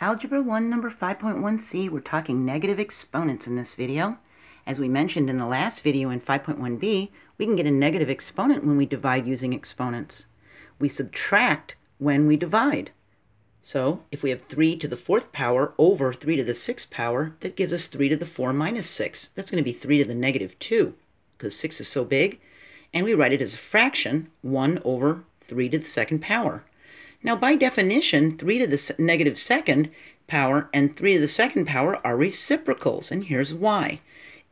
Algebra I, number 5.1c, we're talking negative exponents in this video. As we mentioned in the last video in 5.1b, we can get a negative exponent when we divide using exponents. We subtract when we divide. So if we have 3 to the 4th power over 3 to the 6th power, that gives us 3 to the 4 minus 6. That's going to be 3 to the negative 2, because 6 is so big. And we write it as a fraction, 1 over 3 to the 2nd power. Now, by definition, 3 to the negative 2nd power and 3 to the 2nd power are reciprocals, and here's why.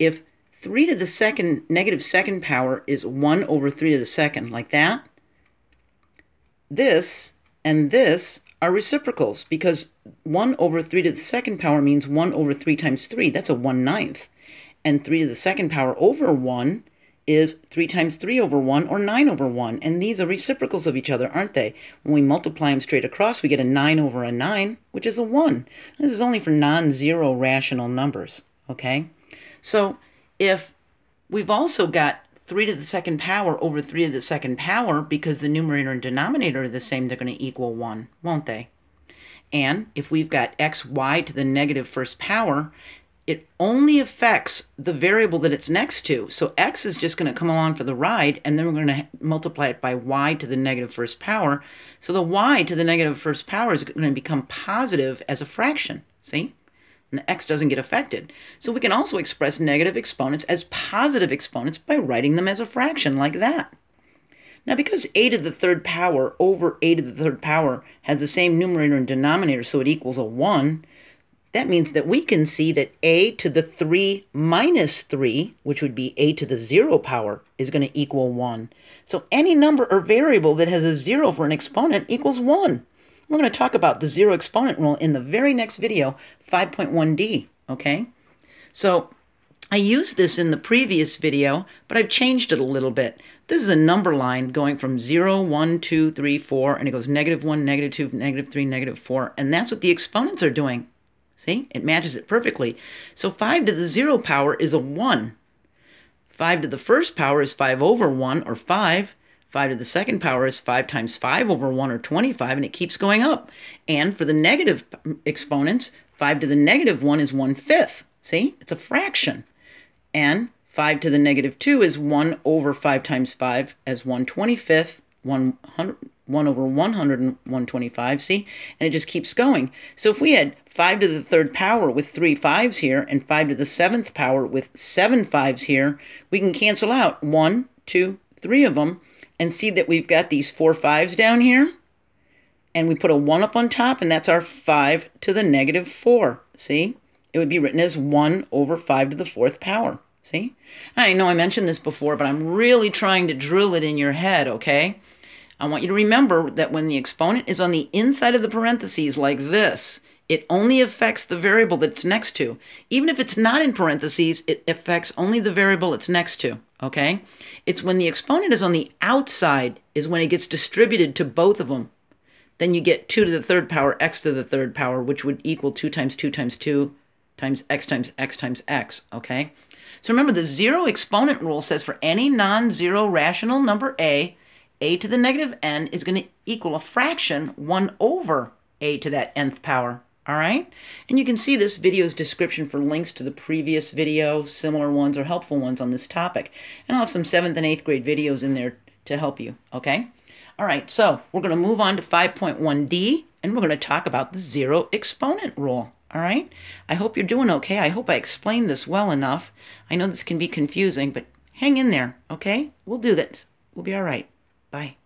If 3 to the negative 2nd power is 1 over 3 to the 2nd, like that, this and this are reciprocals, because 1 over 3 to the 2nd power means 1 over 3 times 3. That's a 1/9. And 3 to the 2nd power over 1 is 3 times 3 over 1, or 9 over 1. And these are reciprocals of each other, aren't they? When we multiply them straight across, we get a 9 over a 9, which is a 1. This is only for non-zero rational numbers, okay? So if we've also got 3 to the 2nd power over 3 to the 2nd power, because the numerator and denominator are the same, they're going to equal 1, won't they? And if we've got x, y to the negative 1st power, it only affects the variable that it's next to. So x is just going to come along for the ride, and then we're going to multiply it by y to the negative 1st power. So the y to the negative 1st power is going to become positive as a fraction, see? And the x doesn't get affected. So we can also express negative exponents as positive exponents by writing them as a fraction like that. Now, because a to the 3rd power over a to the 3rd power has the same numerator and denominator, so it equals a 1, that means that we can see that a to the 3 minus 3, which would be a to the 0 power, is going to equal 1. So any number or variable that has a 0 for an exponent equals 1. We're going to talk about the 0 exponent rule in the very next video, 5.1d, okay? So I used this in the previous video, but I've changed it a little bit. This is a number line going from 0, 1, 2, 3, 4, and it goes negative 1, negative 2, negative 3, negative 4, and that's what the exponents are doing. See, it matches it perfectly. So 5 to the 0 power is a 1. 5 to the 1st power is 5 over 1, or 5. 5 to the 2nd power is 5 times 5 over 1, or 25, and it keeps going up. And for the negative exponents, 5 to the negative 1 is 1/5. See, it's a fraction. And 5 to the negative 2 is 1 over 5 times 5 as 1/25, 1 over 100 and 125, see? And it just keeps going. So if we had 5 to the 3rd power with 3 5s here and 5 to the 7th power with 7 5s here, we can cancel out 1, 2, 3 of them and see that we've got these 4 5s down here. And we put a 1 up on top, and that's our 5 to the negative 4, see? It would be written as 1 over 5 to the 4th power, see? I know I mentioned this before, but I'm really trying to drill it in your head, okay? I want you to remember that when the exponent is on the inside of the parentheses like this, it only affects the variable that's next to. Even if it's not in parentheses, it affects only the variable it's next to, okay? It's when the exponent is on the outside is when it gets distributed to both of them. Then you get 2 to the 3rd power, x to the 3rd power, which would equal 2 times 2 times 2 times x times x times x, okay? So remember, the 0 exponent rule says for any non-zero rational number a to the negative n is going to equal a fraction 1 over a to that nth power, all right? And you can see this video's description for links to the previous video, similar ones, or helpful ones on this topic. And I'll have some 7th and 8th grade videos in there to help you, okay? All right, so we're going to move on to 5.1d, and we're going to talk about the 0 exponent rule, all right? I hope you're doing okay. I hope I explained this well enough. I know this can be confusing, but hang in there, okay? We'll do that. We'll be all right. Bye.